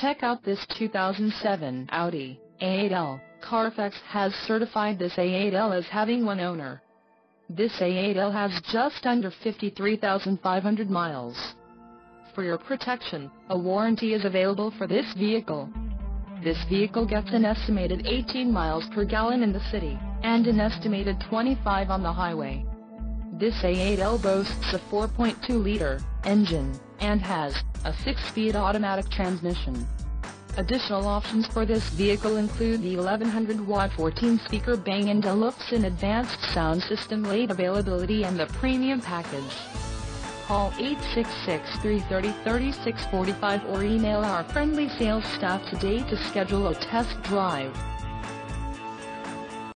Check out this 2007 Audi A8L. Carfax has certified this A8L as having one owner. This A8L has just under 53,500 miles. For your protection, a warranty is available for this vehicle. This vehicle gets an estimated 18 miles per gallon in the city, and an estimated 25 on the highway. This A8L boasts a 4.2-liter engine, and has a 6-speed automatic transmission. Additional options for this vehicle include the 1100-watt 14-speaker Bang & Olufsen advanced sound system, late availability, and the premium package. Call 866-330-3645 or email our friendly sales staff today to schedule a test drive.